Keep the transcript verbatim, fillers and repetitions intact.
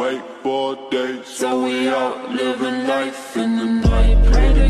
wait four days. So we out living life in the